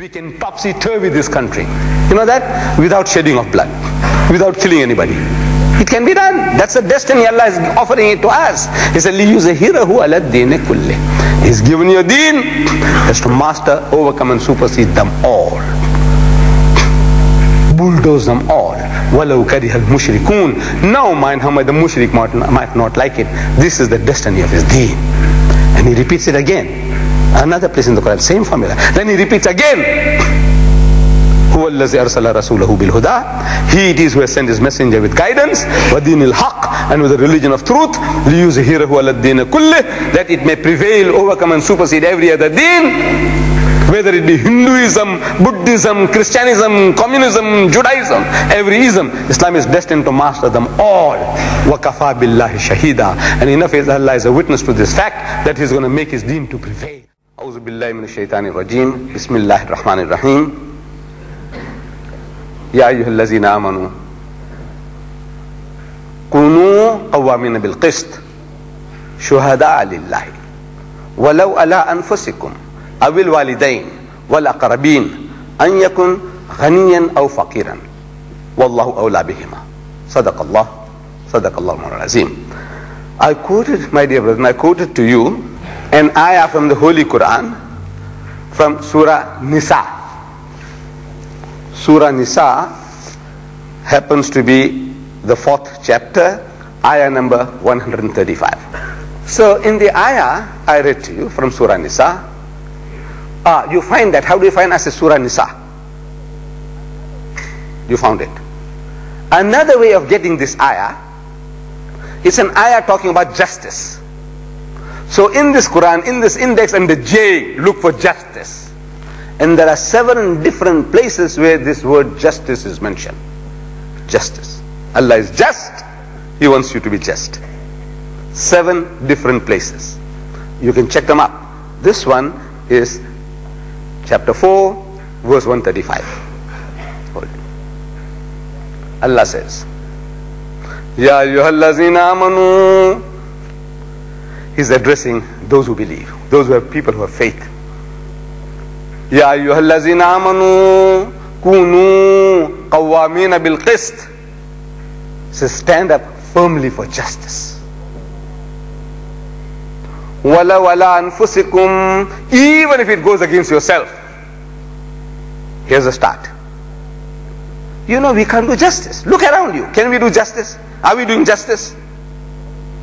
we can topsy-turvy this country. You know that? Without shedding of blood, without killing anybody. It can be done. That's the destiny Allah is offering it to us. He said, لِيُزَهِرَهُ عَلَى الدِّينِ كُلِّهِ. He's given you a deen that's to master, overcome and supersede them all. Bulldoze them all. وَلَوْ كَرِهَ الْمُشْرِكُونَ. Now mind how the mushrik might not like it. This is the destiny of his deen. And he repeats it again. Another place in the Quran, same formula. Then he repeats again. He it is who has sent his messenger with guidance, and with the religion of truth, that it may prevail, overcome and supersede every other deen, whether it be Hinduism, Buddhism, Christianism, Communism, Judaism, every ism. Islam is destined to master them all. وَكَفَى بِاللَّهِ شَهِيدًا. And enough is Allah is a witness to this fact that he's going to make his deen to prevail. أعوذ بالله من الشيطان الرجيم. بسم الله الرحمن الرحيم. يا أيها الذين آمنوا كونوا قوامين بالقسط شهداء لله ولو على أنفسكم أو الوالدين والأقربين أن يكن غنيا أو فقيرا والله أولى بهما. صدق الله. صدق الله العظيم. I quoted, my dear brethren, I quoted to you an ayah from the Holy Quran, from Surah Nisa. Surah Nisa happens to be the 4th chapter, ayah number 135. So in the ayah I read to you from Surah Nisa, you find that, how do you find as a Surah Nisa? You found it. Another way of getting this ayah, it's an ayah talking about justice. So in this Quran, in this index and the J, look for justice. And there are 7 different places where this word justice is mentioned. Justice. Allah is just. He wants you to be just. 7 different places. You can check them up. This one is chapter 4, verse 135. Hold. Allah says, Ya ayyuhallazina amanu. He's addressing those who believe, those who have people who have faith. Ya ayyuhallazina amanu kunu qawwamina bil qist. So stand up firmly for justice. Wala wala anfusikum, even if it goes against yourself. Here's the start. You know we can't do justice. Look around you. Can we do justice? Are we doing justice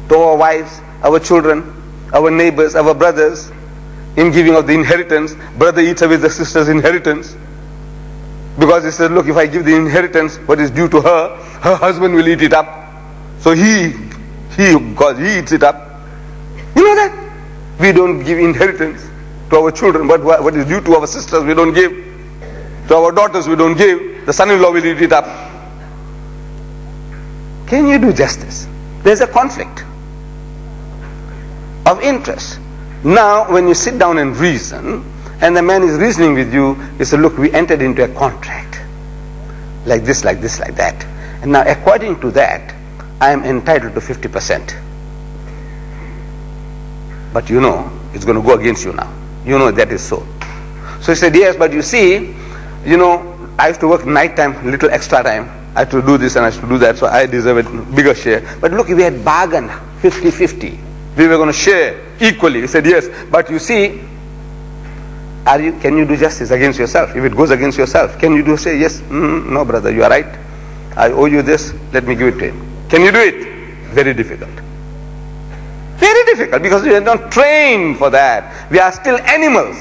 to our wives, our children, our neighbors, our brothers? In giving of the inheritance, brother eats away the sister's inheritance. Because he says, look, if I give the inheritance, what is due to her, her husband will eat it up. So he eats it up. You know that? We don't give inheritance to our children, but what is due to our sisters, we don't give. To our daughters, we don't give. The son-in-law will eat it up. Can you do justice? There's a conflict of interest. Now, when you sit down and reason, and the man is reasoning with you, he said, look, we entered into a contract. Like this, like this, like that. And now, according to that, I am entitled to 50%. But you know, it's going to go against you now. You know that is so. So he said, yes, but you see, you know, I used to work night time, little extra time. I had to do this and I used to do that, so I deserve a bigger share. But look, we had bargained 50-50. We were going to share equally. He said, yes, but you see, can you do justice against yourself? If it goes against yourself, can you do say, yes, no brother, you are right. I owe you this, let me give it to him. Can you do it? Very difficult. Very difficult, because we are not trained for that. We are still animals.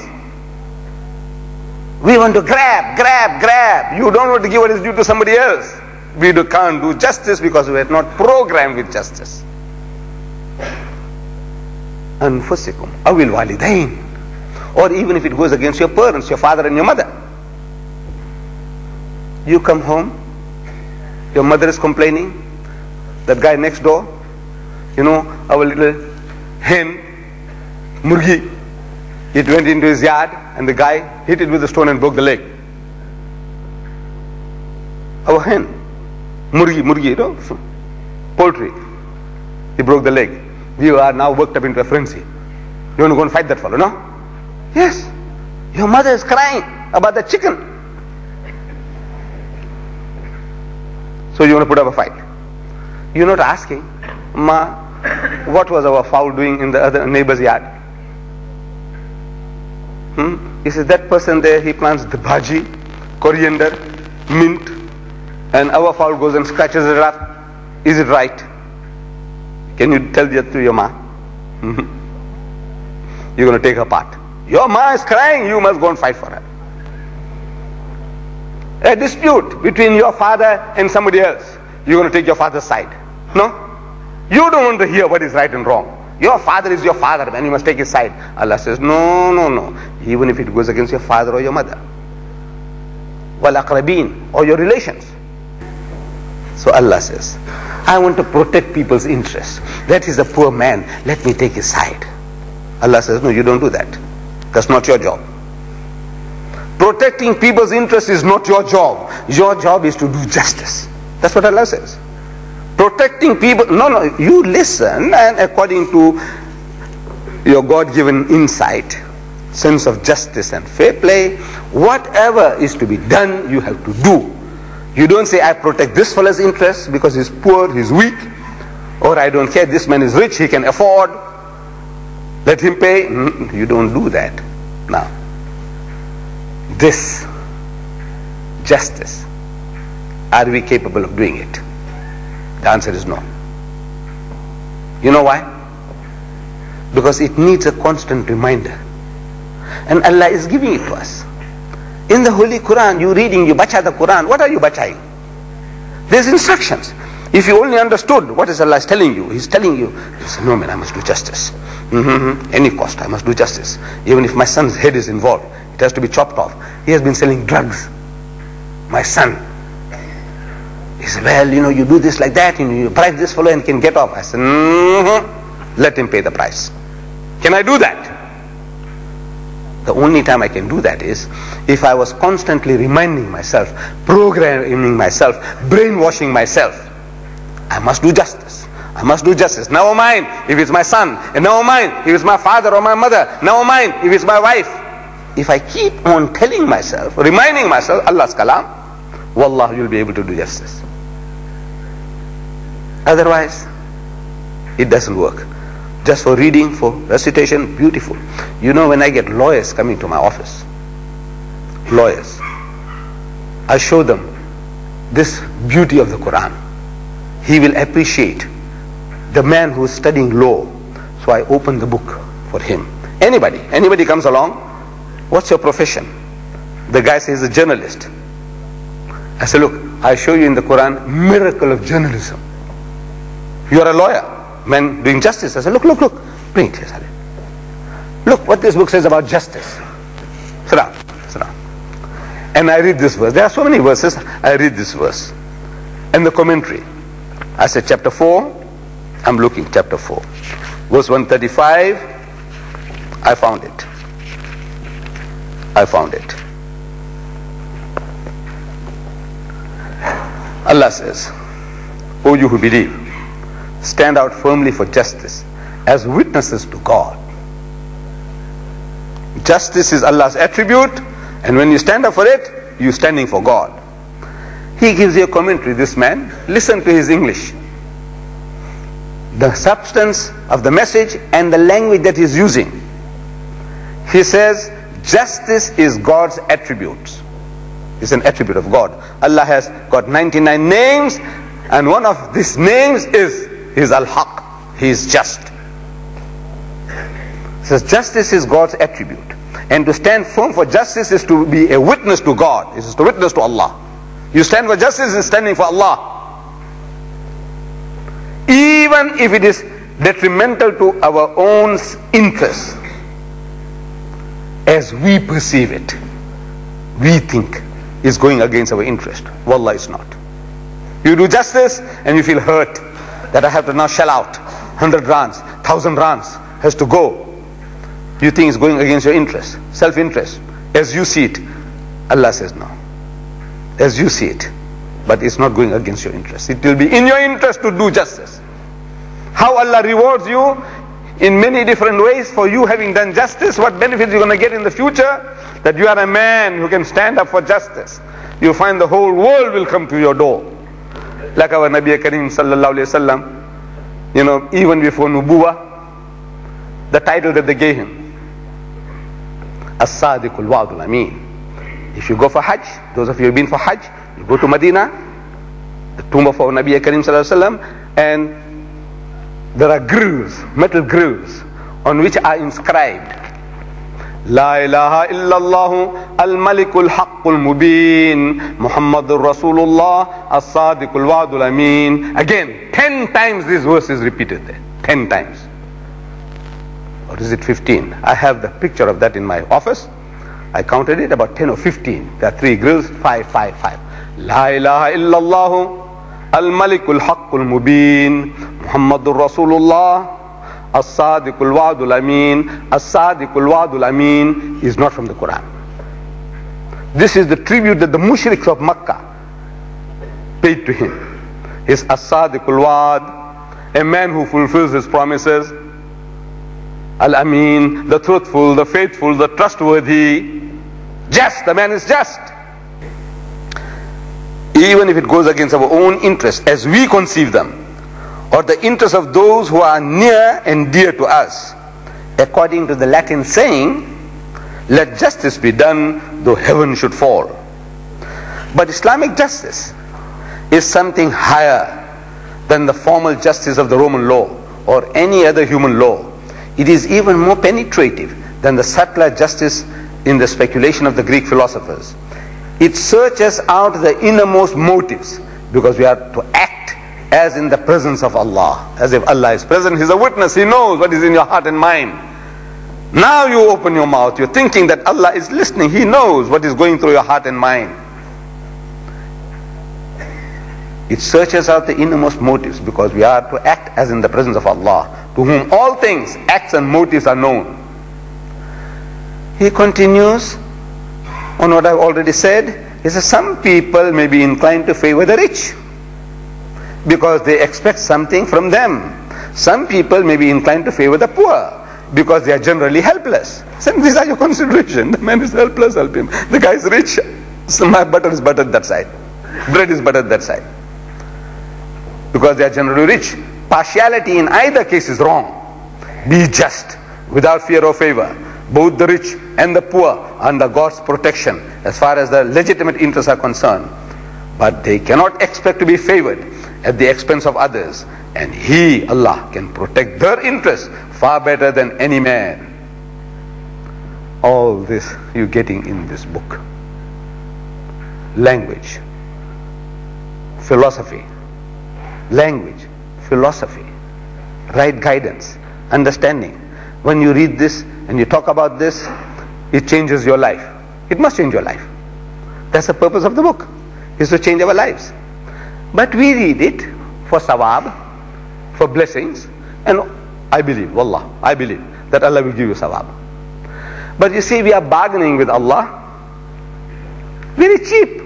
We want to grab, grab, grab. You don't want to give what is due to somebody else. We can't do justice because we are not programmed with justice. Anfusikum awil walidain, or even if it goes against your parents, your father and your mother. You come home, your mother is complaining, that guy next door, you know, our little hen, murgi, it went into his yard and the guy hit it with a stone and broke the leg. Our hen, murgi, you know, poultry, he broke the leg. You are now worked up into a frenzy. You want to go and fight that fellow, no? Yes. Your mother is crying. about the chicken. So you want to put up a fight. You're not asking, Ma, what was our fowl doing in the other neighbor's yard? He says, that person there, he plants the bhaji, coriander, mint, and our fowl goes and scratches it up. Is it right? Can you tell that to your ma? You're going to take her part. Your ma is crying, you must go and fight for her. A dispute between your father and somebody else, you're going to take your father's side. No? You don't want to hear what is right and wrong. Your father is your father and you must take his side. Allah says, no, no, no. Even if it goes against your father or your mother. Wal aqrabin, or your relations. So Allah says, I want to protect people's interests. That is a poor man. Let me take his side. Allah says, no, you don't do that. That's not your job. Protecting people's interests is not your job. Your job is to do justice. That's what Allah says. Protecting people, no, no, you listen, and according to your God-given insight, sense of justice and fair play, whatever is to be done, you have to do. You don't say, I protect this fella's interest because he's poor, he's weak, or I don't care, this man is rich, he can afford, let him pay. You don't do that. Now, this justice, are we capable of doing it? The answer is no. You know why? Because it needs a constant reminder. And Allah is giving it to us. In the Holy Quran, you're reading, you bacha the Quran. What are you bachaing? There's instructions. If you only understood what is Allah is telling you, He's telling you, you say, no man, I must do justice. Any cost, I must do justice. Even if my son's head is involved, it has to be chopped off. He has been selling drugs. My son. He said, well, you know, you do this like that, and you bribe this fellow and can get off. I said, let him pay the price. Can I do that? The only time I can do that is if I was constantly reminding myself, programming myself, brainwashing myself. I must do justice. I must do justice. Never mind if it's my son, and never mind if it's my father or my mother, never mind if it's my wife. If I keep on telling myself, reminding myself, Allah's kalam, wallah, you'll be able to do justice. Otherwise, it doesn't work. Just for reading, for recitation, beautiful. You know, when I get lawyers coming to my office, lawyers, I show them this beauty of the Quran. He will appreciate the man who is studying law. So I open the book for him. Anybody comes along, what's your profession? The guy says, a journalist. I say, look, I show you in the Quran, miracle of journalism. You are a lawyer, man doing justice. I say, look, bring it here, Salih. Look what this book says about justice. Sit down. And I read this verse. There are so many verses. I read this verse. And the commentary. I said, chapter 4. I'm looking, chapter 4. Verse 135. I found it. Allah says, O you who believe, stand out firmly for justice as witnesses to God. Justice is Allah's attribute, and when you stand up for it, you're standing for God. He gives you a commentary, this man. Listen to his English. The substance of the message and the language that he's using. He says, justice is God's attribute. It's an attribute of God. Allah has got 99 names, and one of these names is His Al-Haq. He is just. So justice is God's attribute. And to stand firm for justice is to be a witness to God. It is to witness to Allah. You stand for justice is standing for Allah. Even if it is detrimental to our own interests, as we perceive it, we think is going against our interest. Wallah, it's not. You do justice and you feel hurt that I have to now shell out 100 rands, 1,000 rands has to go. You think it's going against your interest, self-interest, as you see it. Allah says no, as you see it, but it's not going against your interest. It will be in your interest to do justice. How Allah rewards you, in many different ways for you having done justice. What benefits you're going to get in the future? That you are a man who can stand up for justice. You find the whole world will come to your door. Like our Nabi Karim sallallahu alayhi wasallam, you know, even before Nubuwa, the title that they gave him, As-Sadiqul Wa'dul Ameen. If you go for Hajj, those of you who have been for Hajj, you go to Medina, the tomb of our Nabi Karim sallallahu alayhi wasallam, and there are grooves, metal grooves, on which are inscribed, La ilaha illallah al-malikul haqqul mubin, Muhammadur Rasulullah as-sadiqul wa'dul ameen. Again, 10 times this verse is repeated there, 10 times. Or is it 15? I have the picture of that in my office. I counted it about 10 or 15. There are 3 grooves, 5, 5, 5. La ilaha illallah al-malikul haqqul mubin, Muhammadur Rasulullah as-sadiqul wa'dul ameen. As-sadiqul wa'dul ameen is not from the Quran. This is the tribute that the mushriks of Makkah paid to him. His as-sadiqul wa'd, a man who fulfills his promises, al-ameen, the truthful, the faithful, the trustworthy, just, the man is just. Even if it goes against our own interests as we conceive them, or the interests of those who are near and dear to us. According to the Latin saying, let justice be done, though heaven should fall. But Islamic justice is something higher than the formal justice of the Roman law or any other human law. It is even more penetrative than the subtler justice in the speculation of the Greek philosophers. It searches out the innermost motives, because we are to act as in the presence of Allah, as if Allah is present. He's a witness, He knows what is in your heart and mind. Now you open your mouth, you're thinking that Allah is listening, He knows what is going through your heart and mind. It searches out the innermost motives, because we are to act as in the presence of Allah, to whom all things, acts and motives are known. He continues on what I've already said. He says some people may be inclined to favor the rich, because they expect something from them. Some people may be inclined to favor the poor, because they are generally helpless. So these are your considerations. The man is helpless, help him. The guy is rich, so my butter is buttered that side. Bread is buttered that side. Because they are generally rich. Partiality in either case is wrong. Be just, without fear or favor. Both the rich and the poor are under God's protection, as far as their legitimate interests are concerned. But they cannot expect to be favored at the expense of others, and He, Allah, can protect their interests far better than any man. All this you're getting in this book. Language, philosophy, language, philosophy, right guidance, understanding. When you read this and you talk about this, it changes your life. It must change your life. That's the purpose of the book, is to change our lives. But we read it for sawab, for blessings, and I believe, wallah, I believe that Allah will give you sawab. But you see, we are bargaining with Allah very cheap.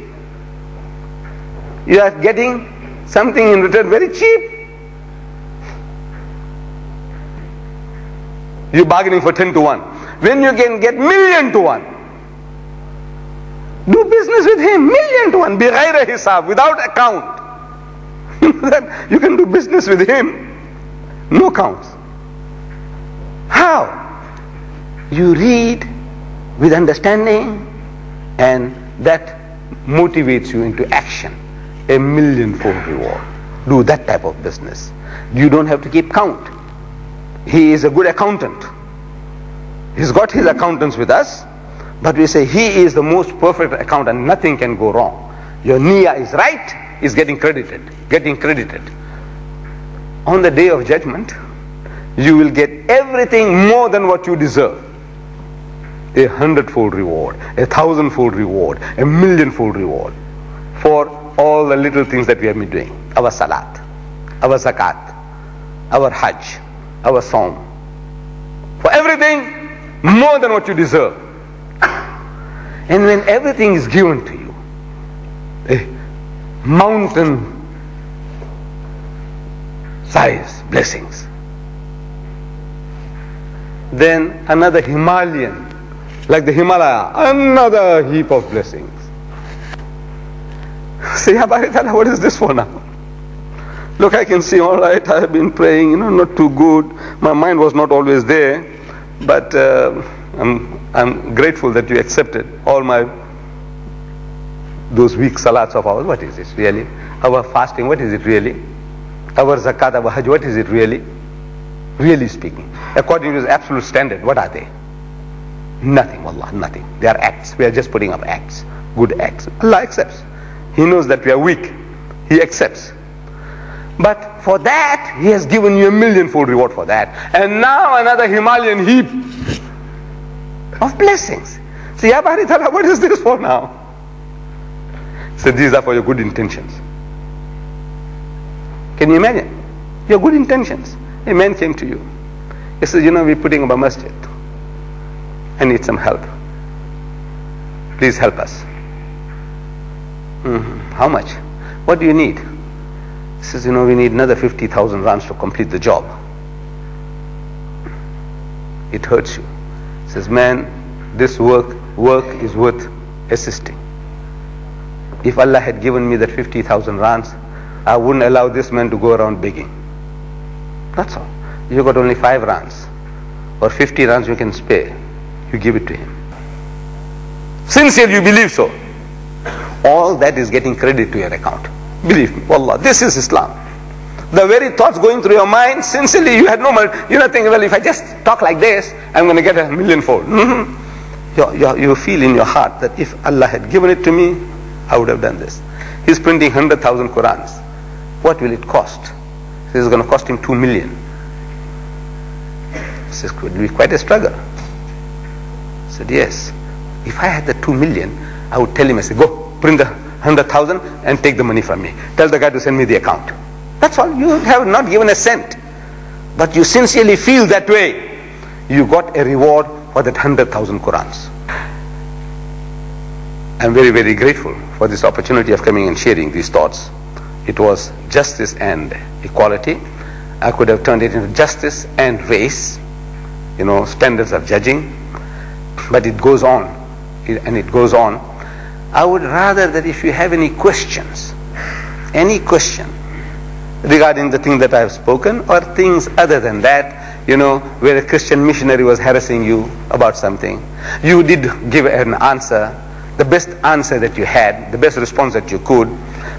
You are getting something in return very cheap. You're bargaining for 10 to 1, when you can get million to one. Do business with Him, million to one, bighaira hisab, without account. You can do business with Him, no counts. How? You read with understanding, and that motivates you into action. A millionfold reward. Do that type of business. You don't have to keep count. He is a good accountant. He's got His accountants with us, but we say He is the most perfect accountant. Nothing can go wrong. Your niyyah is right, is getting credited, getting credited. On the day of judgment, you will get everything more than what you deserve. 100-fold reward, 1,000-fold reward, 1,000,000-fold reward for all the little things that we have been doing. Our salat, our zakat, our hajj, our saum. For everything, more than what you deserve. And when everything is given to you, mountain size blessings. then another Himalayan, like the Himalaya, another heap of blessings. Say, Abharitala, what is this for now? Look, I can see, all right, I have been praying, not too good. My mind was not always there, but I'm grateful that you accepted all my, those weak salats of ours. What is this really? Our fasting, what is it really? Our zakat, our hajj, what is it really? Really speaking, according to his absolute standard, what are they? Nothing, wallah, nothing. They are acts. We are just putting up acts, good acts. Allah accepts. He knows that we are weak. He accepts. But for that, He has given you a millionfold reward for that. And now another Himalayan heap of blessings. See, Ya Bari Tala, what is this for now? So these are for your good intentions. Can you imagine? Your good intentions. A man came to you. He says, we're putting up a masjid. I need some help. Please help us. How much? What do you need? He says, we need another 50,000 rands to complete the job. It hurts you. He says, man, this work is worth assisting. If Allah had given me that 50,000 rands, I wouldn't allow this man to go around begging. That's all. You got only 5 rands or 50 rands you can spare. You give it to him. Sincerely, you believe so. All that is getting credit to your account. Believe me, wallah, this is Islam. The very thoughts going through your mind, sincerely, you had no money. You're not thinking, well, if I just talk like this, I'm going to get a millionfold. You feel in your heart that if Allah had given it to me, I would have done this. He's printing 100,000 Qurans. What will it cost? This is going to cost him 2 million. This is going to be quite a struggle. I said, yes. If I had the 2 million, I would tell him, I said, go print the 100,000 and take the money from me. Tell the guy to send me the account. That's all. You have not given a cent. But you sincerely feel that way. You got a reward for that 100,000 Qurans. I'm very, very grateful for this opportunity of coming and sharing these thoughts. It was justice and equality. I could have turned it into justice and race, standards of judging. But it goes on, and it goes on. I would rather that if you have any question regarding the thing that I have spoken or things other than that, where a Christian missionary was harassing you about something, you did give an answer, the best answer that you had, the best response that you could,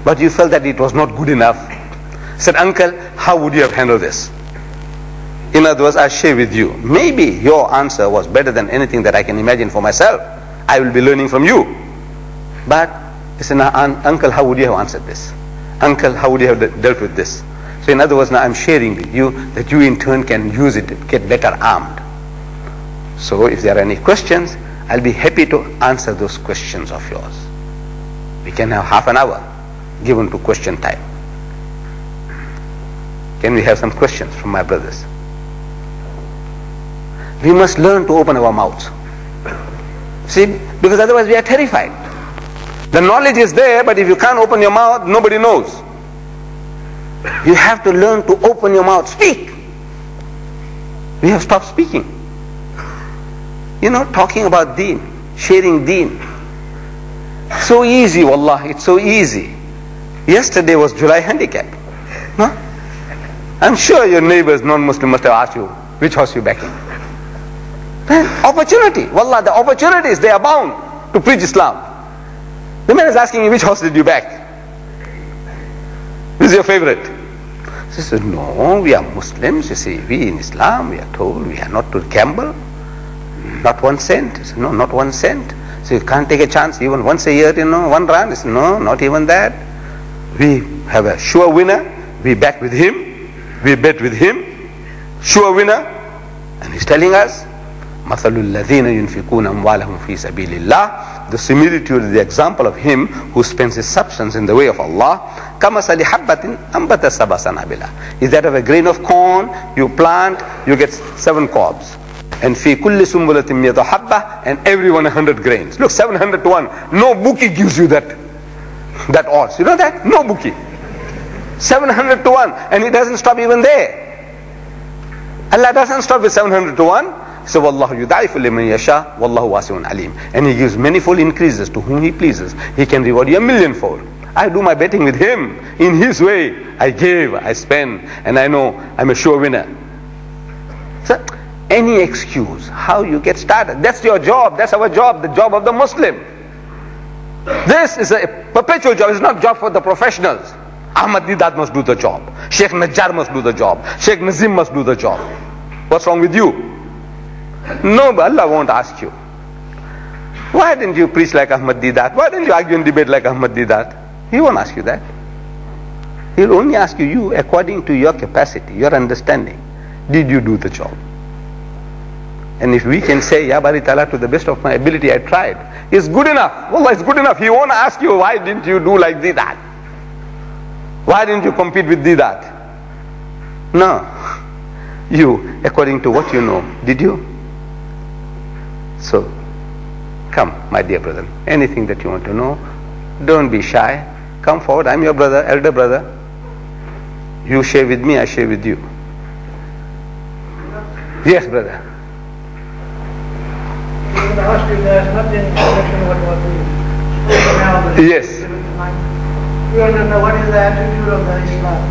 but you felt that it was not good enough. Said, uncle, how would you have handled this? In other words, I share with you. Maybe your answer was better than anything that I can imagine for myself. I will be learning from you. But he said, uncle, how would you have answered this? Uncle, how would you have dealt with this? So in other words, now I'm sharing with you that you in turn can use it, get better armed. So if there are any questions, I'll be happy to answer those questions of yours. We can have half an hour given to question time. Can we have some questions from my brothers? We must learn to open our mouths. See, because otherwise we are terrified. The knowledge is there, but if you can't open your mouth, nobody knows. You have to learn to open your mouth. Speak. We have stopped speaking. Talking about deen, sharing deen. So easy, wallah, it's so easy. Yesterday was July handicap. Huh? I'm sure your neighbors, non-Muslim, must have asked you, which horse you backing? Opportunity. Wallah, the opportunities, they abound to preach Islam. The man is asking you, which horse did you back? Who's your favorite? She said, no, we are Muslims. You see, we in Islam, we are told we are not to gamble. Not 1 cent. She said, no, not 1 cent. So you can't take a chance even once a year, 1 rand. She said, no, not even that. We have a sure winner. We back with him. We bet with him. Sure winner. And he's telling us, the similitude is the example of him who spends his substance in the way of Allah. Is that of a grain of corn, you plant, you get 7 cobs. And everyone 100 grains. Look, 700 to 1. No bookie gives you that odds. You know that? No bookie. 700 to 1. And it doesn't stop even there. Allah doesn't stop with 700 to 1. So Wallahu yudaifu liman yasha, Wallahu wasi'un alim. And he gives many fold increases to whom he pleases. He can reward you a millionfold. I do my betting with him, in his way. I give, I spend, and I know I'm a sure winner. So any excuse, how you get started, that's your job, that's our job, the job of the Muslim. This is a perpetual job, it's not a job for the professionals. Ahmed Deedat must do the job. Sheikh Najjar must do the job. Sheikh Nazim must do the job. What's wrong with you? No, but Allah won't ask you. Why didn't you preach like Ahmed Deedat? Why didn't you argue and debate like Ahmed Deedat? He won't ask you that. He'll only ask you according to your capacity, your understanding. Did you do the job? And if we can say, Ya Bari Ta'ala, to the best of my ability, I tried. It's good enough. Wallah, it's good enough. He won't ask you, why didn't you do like Deedat? Why didn't you compete with Deedat? No. You, according to what you know, did you? So, come, my dear brother, anything that you want to know, don't be shy. Come forward. I'm your brother, elder brother. You share with me, I share with you. Yes, brother. In the hospital, there's nothing in connection with what was the... Yes. We want to know what is the attitude of the Islam,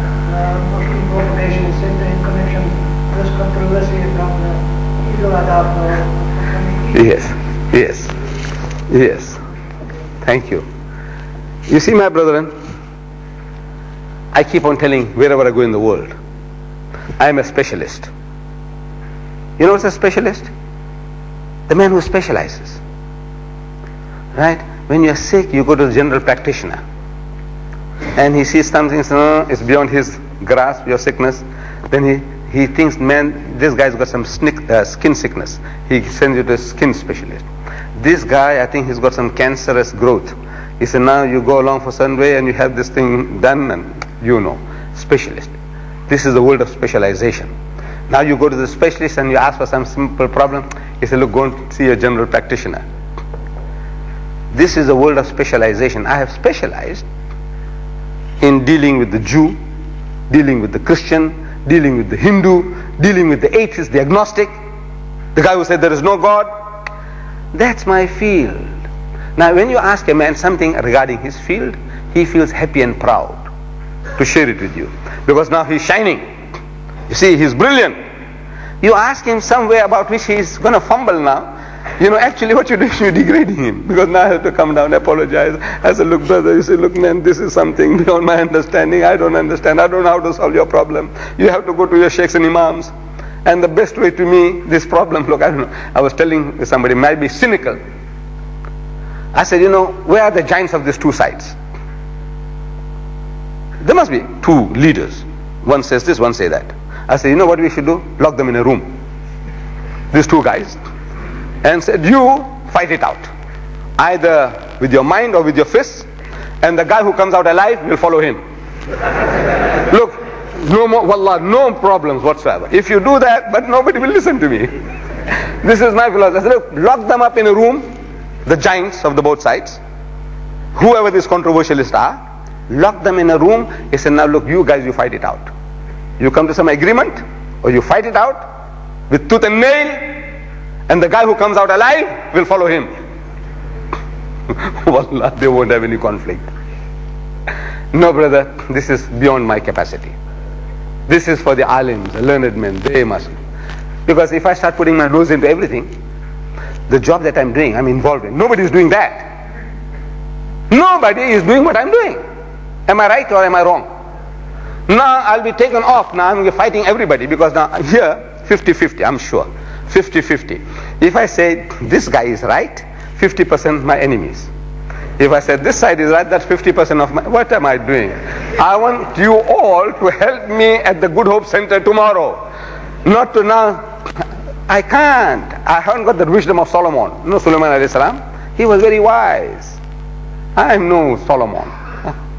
Muslim population, in connection to this controversy around the Eid al-Adha. Yes. Thank you. You see, my brethren, I keep on telling wherever I go in the world, I am a specialist. You know what's a specialist? The man who specializes. Right? When you're sick, you go to the general practitioner. And he sees something, so it's beyond his grasp, your sickness. Then he thinks, man, this guy's got some skin sickness. He sends you to a skin specialist. This guy, I think he's got some cancerous growth. He said, now you go along for some way and you have this thing done, and you know, specialist. This is the world of specialization. Now you go to the specialist and you ask for some simple problem. He said, look, go and see a general practitioner. This is the world of specialization. I have specialized in dealing with the Jew, dealing with the Christian, dealing with the Hindu, dealing with the atheist, the agnostic, the guy who said there is no God. That's my field. Now when you ask a man something regarding his field, he feels happy and proud to share it with you. Because now he's shining. You see, he's brilliant. You ask him somewhere about which he's going to fumble now. You know, actually what you're doing, you're degrading him. Because now I have to come down, apologize. I said, look, brother, you say, look, man, this is something beyond my understanding. I don't understand. I don't know how to solve your problem. You have to go to your sheikhs and imams. And the best way to me, this problem, look, I don't know. I was telling somebody, might be cynical. I said, you know, where are the giants of these two sides? There must be two leaders. One says this, one says that. I said, you know what we should do? Lock them in a room. These two guys. And said, you fight it out, either with your mind or with your fists, and the guy who comes out alive will follow him. Look, no more, wallah, no problems whatsoever. If you do that, but nobody will listen to me. This is my philosophy. I said, look, lock them up in a room, the giants of the both sides, whoever these controversialists are, lock them in a room. He said, now look, you guys, you fight it out. You come to some agreement, or you fight it out with tooth and nail, and the guy who comes out alive will follow him. Wallah, they won't have any conflict. No, brother, this is beyond my capacity. This is for the alims, the learned men, they must. Because if I start putting my nose into everything, the job that I'm doing, I'm involved in. Nobody's doing that. Nobody is doing what I'm doing. Am I right or am I wrong? Now I'll be taken off. Now I'm fighting everybody because now here, 50-50, I'm sure. 50-50. If I say this guy is right, 50% my enemies. If I say this side is right, that's 50% of my... What am I doing? I want you all to help me at the Good Hope Center tomorrow. Not to now... I can't. I haven't got the wisdom of Solomon. No, Sulaiman alayhi salam. He was very wise. I am no Solomon.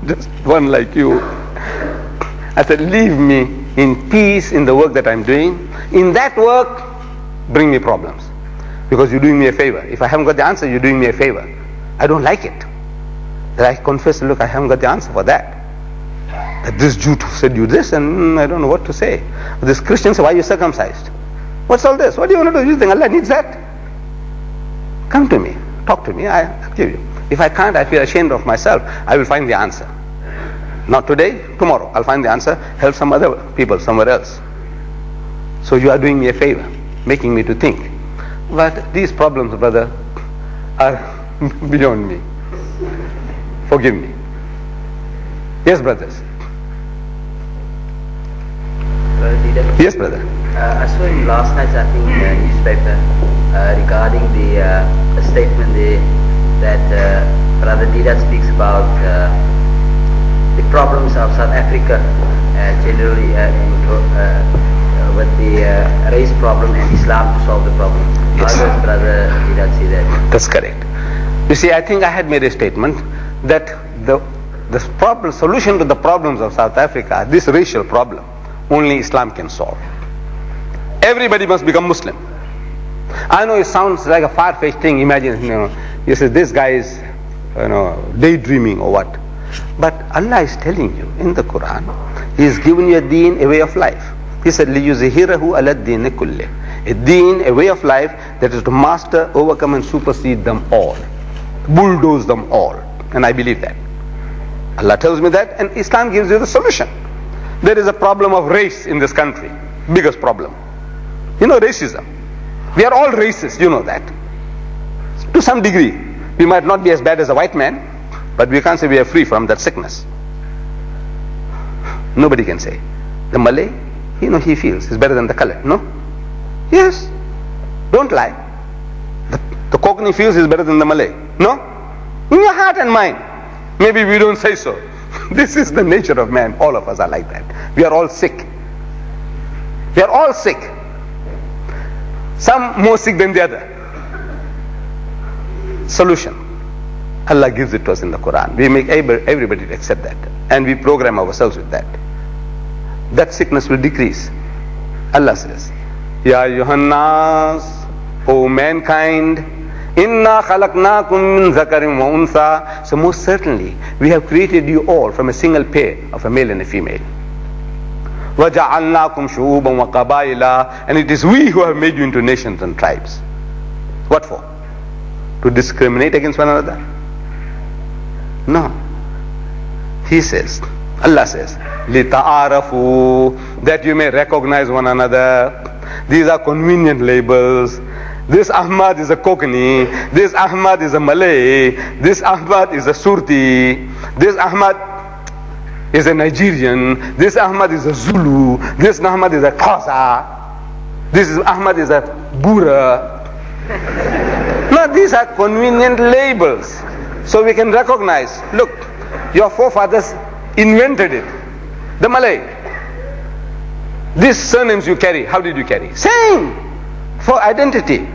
Just one like you. I said, leave me in peace in the work that I'm doing. In that work, bring me problems, because you're doing me a favor. If I haven't got the answer, you're doing me a favor. I don't like it. That I confess, look, I haven't got the answer for that. That this Jew said you this, and I don't know what to say. This Christian said, why are you circumcised? What's all this? What do you want to do? You think Allah needs that? Come to me. Talk to me. I'll give you. If I can't, I feel ashamed of myself. I will find the answer. Not today, tomorrow. I'll find the answer. Help some other people somewhere else. So you are doing me a favor, making me to think. But these problems, brother, are beyond me. Forgive me. Yes, brothers. Yes, brother. I saw in last night's, I think, newspaper regarding the statement there that Brother Deedat speaks about the problems of South Africa generally with the race problem and Islam to solve the problem. Yes. How does Brother Deedat see that? That's correct. You see, I think I had made a statement that the problem, solution to the problems of South Africa, this racial problem, only Islam can solve. Everybody must become Muslim. I know it sounds like a far-fetched thing. Imagine, you know, you say this guy is, you know, daydreaming or what. But Allah is telling you in the Quran, He has given you a deen, a way of life. He said, لِيُزِهِرَهُ عَلَى الدِّينِ كُلِّهِ. A deen, a way of life that is to master, overcome and supersede them all. Bulldoze them all. And I believe that. Allah tells me that, and Islam gives you the solution. There is a problem of race in this country. Biggest problem. You know, racism. We are all racist, you know that. To some degree. We might not be as bad as a white man, but we can't say we are free from that sickness. Nobody can say. The Malay, you know, he feels he's better than the colored, no? Yes. Don't lie. The Cockney feels he's better than the Malay, no? In your heart and mind. Maybe we don't say so. This is the nature of man. All of us are like that. We are all sick. We are all sick. Some more sick than the other. Solution. Allah gives it to us in the Quran. We make everybody accept that. And we program ourselves with that. That sickness will decrease. Allah says, Ya Yuhannas, O mankind, Inna khalaqnakum min zakarin wa unsa. So most certainly, we have created you all from a single pair of a male and a female. وَجَعَلْنَاكُمْ شُعُوبًا وَقَبَائِلًا. And it is we who have made you into nations and tribes. What for? To discriminate against one another? No. He says, Allah says, لِتَعَارَفُوا, that you may recognize one another. These are convenient labels. This Ahmad is a Konkani, this Ahmad is a Malay, this Ahmad is a Surti, this Ahmad is a Nigerian, this Ahmad is a Zulu, this Ahmad is a Xhosa, this Ahmad is a Bura. Now these are convenient labels, so we can recognize, look, your forefathers invented it. The Malay, these surnames you carry, how did you carry? Same! For identity.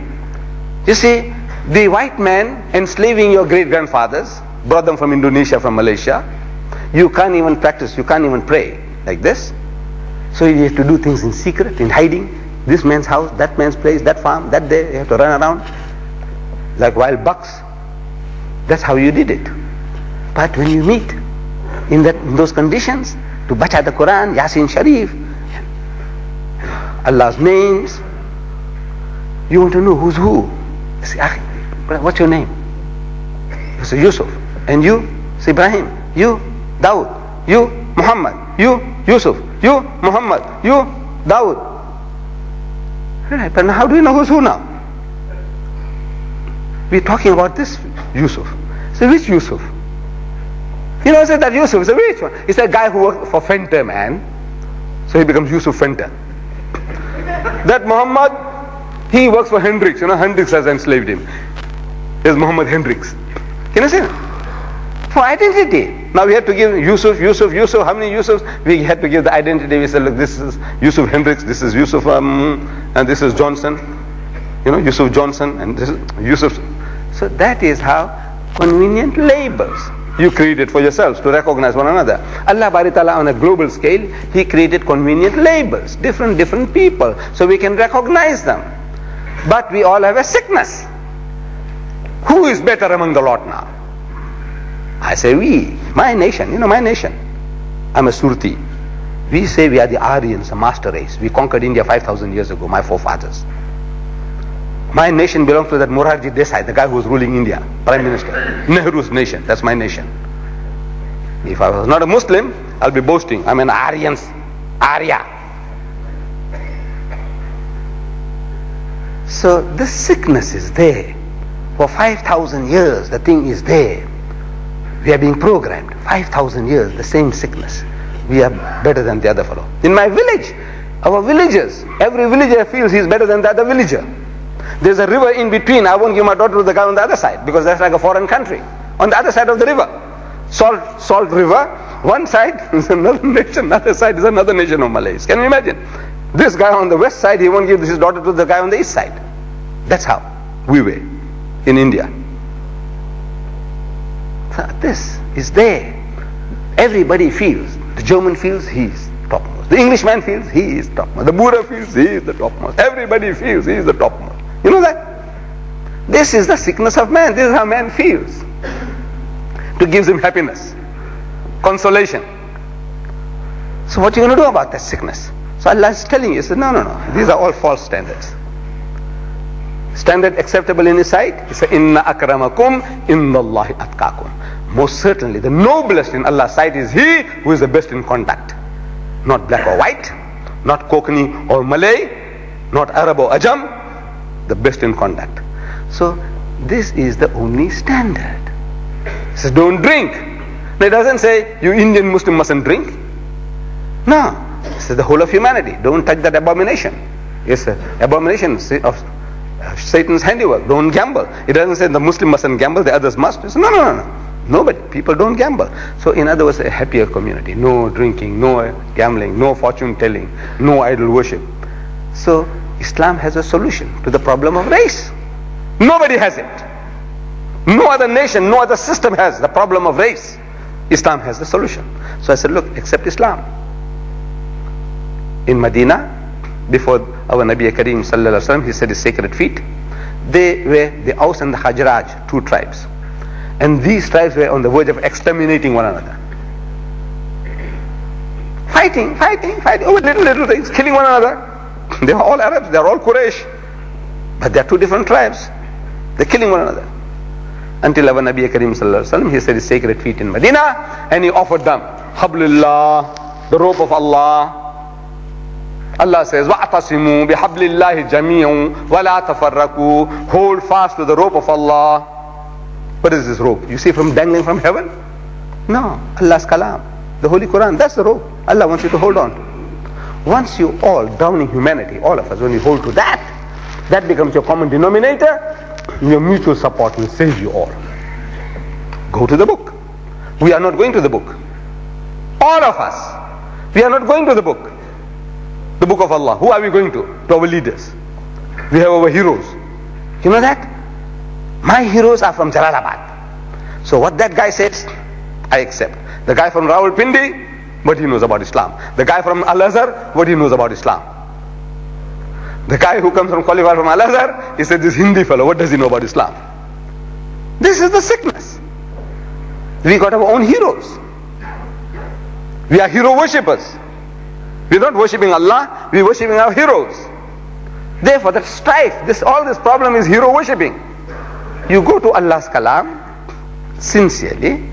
You see, the white man enslaving your great-grandfathers, brought them from Indonesia, from Malaysia. You can't even practice, you can't even pray like this. So you have to do things in secret, in hiding. This man's house, that man's place, that farm, that day, you have to run around like wild bucks. That's how you did it. But when you meet in those conditions, to bacha the Quran, Yasin Sharif, Allah's names, you want to know who's who. You say, what's your name? You say, Yusuf. And you? Say, Ibrahim. You? Daud. You? Muhammad. You? Yusuf. You? Muhammad. You? Daud. Right, but how do you know who's who now? We're talking about this Yusuf. Say, which Yusuf? You know, I said that Yusuf. Say, which one? It's a guy who worked for Fenter, man. So he becomes Yusuf Fenter. That Muhammad, he works for Hendrix. You know, Hendrix has enslaved him. Here's Muhammad Hendrix. Can you see that? For identity. Now we have to give Yusuf. How many Yusufs? We had to give the identity. We said, look, this is Yusuf Hendrix, this is Yusuf, and this is Johnson. You know, Yusuf Johnson, and this is Yusuf. So that is how convenient labels you created for yourselves to recognize one another. Allah Bari Ta'ala, on a global scale, He created convenient labels, different people, so we can recognize them. But we all have a sickness. Who is better among the lot now? I say we, my nation, you know, my nation. I'm a Surti. We say we are the Aryans, a master race. We conquered India 5,000 years ago, my forefathers. My nation belongs to that Morarji Desai, the guy who was ruling India, Prime Minister. Nehru's nation, that's my nation. If I was not a Muslim, I'll be boasting. I'm an Arya. So this sickness is there. For 5,000 years, the thing is there. We are being programmed. 5,000 years, the same sickness. We are better than the other fellow. In my village, our villagers, every villager feels he's better than the other villager. There's a river in between. I won't give my daughter to the guy on the other side because that's like a foreign country. On the other side of the river. Salt river. One side is another nation. The other side is another nation of Malays. Can you imagine? This guy on the west side, he won't give his daughter to the guy on the east side. That's how we were in India. So this is there. Everybody feels. The German feels he is topmost. The Englishman feels he is topmost. The Buddha feels he is the topmost. Everybody feels he is the topmost. You know that? This is the sickness of man. This is how man feels. It gives him happiness, consolation. So what are you going to do about that sickness? So Allah is telling you, he said, no. These are all false standards. Standard acceptable in His sight. He said, Inna akramakum innallahi atqakum. Most certainly, the noblest in Allah's sight is he who is the best in conduct. Not black or white, not Konkani or Malay, not Arab or Ajam. The best in conduct. So this is the only standard. He says, don't drink. Now, it doesn't say you Indian Muslim mustn't drink. No. This is the whole of humanity. Don't touch that abomination. It's an abomination of Satan's handiwork. Don't gamble. It doesn't say the Muslim mustn't gamble, the others must. It's no. Nobody. People don't gamble. So in other words, a happier community. No drinking, no gambling, no fortune telling, no idol worship. So Islam has a solution to the problem of race. Nobody has it. No other nation, no other system has the problem of race. Islam has the solution. So I said, look, accept Islam. In Medina, before our Nabi Karim Sallallahu Alaihi Wasallam, he said his sacred feet, they were the Aus and the Hajraj, two tribes. And these tribes were on the verge of exterminating one another. Fighting over little things, killing one another. They are all Arabs, they are all Quraysh. But they are two different tribes. They are killing one another. Until our Nabi Karim Sallallahu Alaihi Wasallam, he said his sacred feet in Medina, and he offered them, Hablillah, the rope of Allah. Allah says, وَأَعْتَصِمُوا بِحَبْلِ اللَّهِ جَمِيعٌ وَلَا تَفَرَّقُوا. Hold fast to the rope of Allah. What is this rope? You see from dangling from heaven? No. Allah's kalam. The Holy Quran. That's the rope. Allah wants you to hold on to. Once you all down in humanity, all of us, when you hold to that, that becomes your common denominator. Your mutual support will save you all. Go to the book. We are not going to the book. All of us. We are not going to the book. The book of Allah. Who are we going to? To our leaders. We have our heroes. You know that? My heroes are from Jalalabad. So what that guy says, I accept. The guy from Rawalpindi, what he knows about Islam. The guy from Al-Azhar, what he knows about Islam. The guy who comes from Kaliwar from Al-Azhar, he said, this Hindi fellow, what does he know about Islam? This is the sickness. We got our own heroes. We are hero worshippers. We're not worshipping Allah, we're worshipping our heroes. Therefore, that strife, all this problem is hero worshipping. You go to Allah's kalam, sincerely,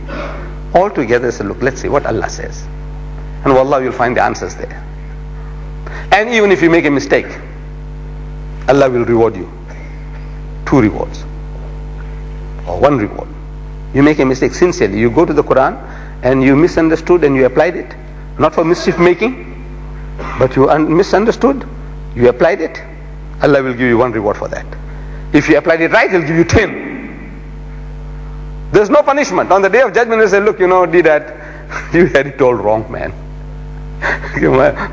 all together say, look, let's see what Allah says. And wallah, you'll find the answers there. And even if you make a mistake, Allah will reward you. Two rewards. Or one reward. You make a mistake sincerely. You go to the Quran and you misunderstood and you applied it. Not for mischief making. But you misunderstood, you applied it, Allah will give you one reward for that. If you applied it right, He'll give you 10. There's no punishment. On the day of judgment, He'll say, look, you know, Deedat, you had it all wrong, man.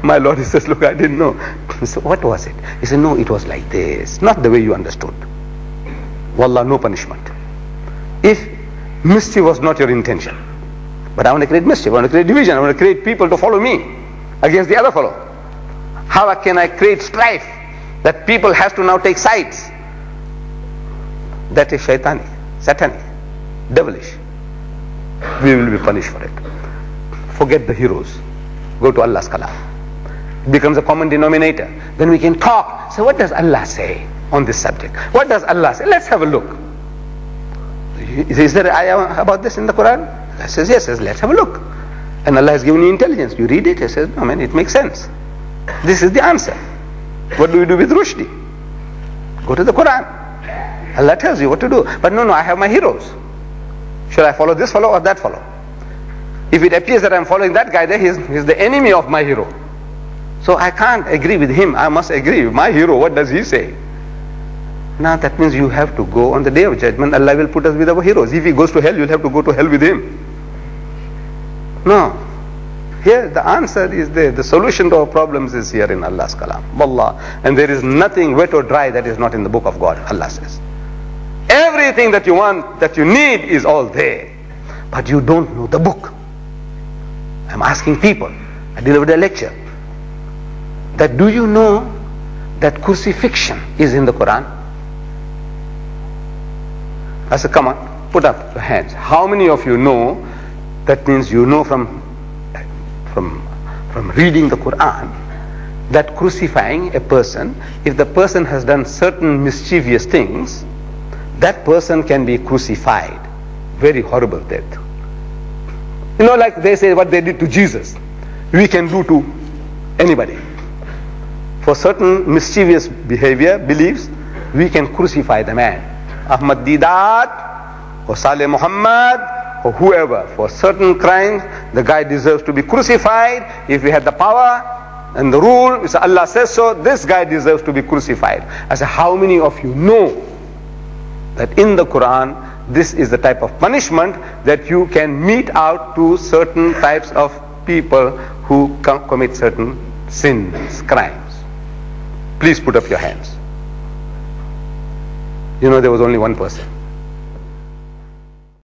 my Lord, He says, look, I didn't know. So what was it? He said, no, it was like this. Not the way you understood. Wallah, no punishment. If mischief was not your intention. But I want to create mischief, I want to create division, I want to create people to follow me against the other fellow. How can I create strife that people have to now take sides? That is shaitanic, satanic, devilish. We will be punished for it. Forget the heroes. go to Allah's kalam. It becomes a common denominator. Then we can talk. So what does Allah say on this subject? What does Allah say? Let's have a look. Is there an ayah about this in the Quran? I says, yes. Says, let's have a look. And Allah has given you intelligence. You read it. He says, no man, it makes sense. This is the answer. What do we do with Rushdie? Go to the Quran. Allah tells you what to do. But no, I have my heroes. Shall I follow this fellow or that fellow? If it appears that I'm following that guy, then he's the enemy of my hero. So I can't agree with him. I must agree with my hero. What does he say? Now that means you have to go on the day of judgment. Allah will put us with our heroes. If he goes to hell, you'll have to go to hell with him. No. Here the answer is there. The solution to our problems is here in Allah's kalam. Wallah. And there is nothing wet or dry that is not in the book of God. Allah says. Everything that you want, that you need is all there. But you don't know the book. I'm asking people. I delivered a lecture. That do you know that crucifixion is in the Quran? I said, come on, put up your hands. How many of you know? That means you know from reading the Quran that crucifying a person, if the person has done certain mischievous things, that person can be crucified. Very horrible death. You know, like they say what they did to Jesus, we can do to anybody. For certain mischievous behavior, beliefs, we can crucify the man. Ahmed Deedat or Saleh Muhammad or whoever. For certain crimes, the guy deserves to be crucified. If we had the power and the rule, so Allah says so, this guy deserves to be crucified. I said, how many of you know that in the Quran, this is the type of punishment that you can mete out to certain types of people who commit certain sins, crimes? Please put up your hands. You know, there was only one person.